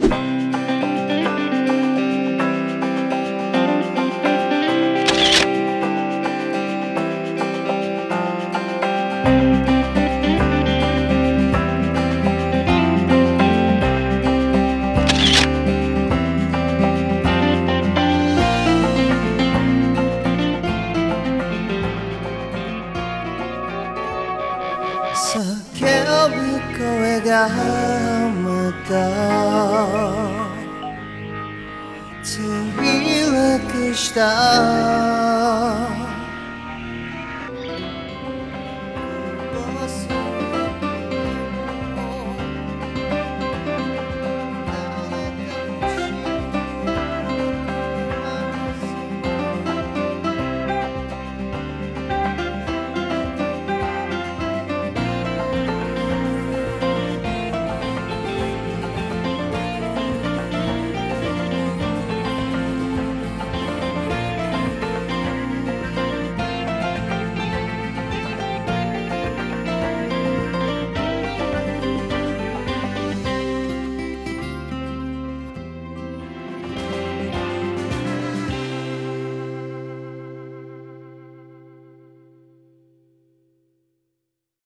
叫ぶ声がまた墜落した。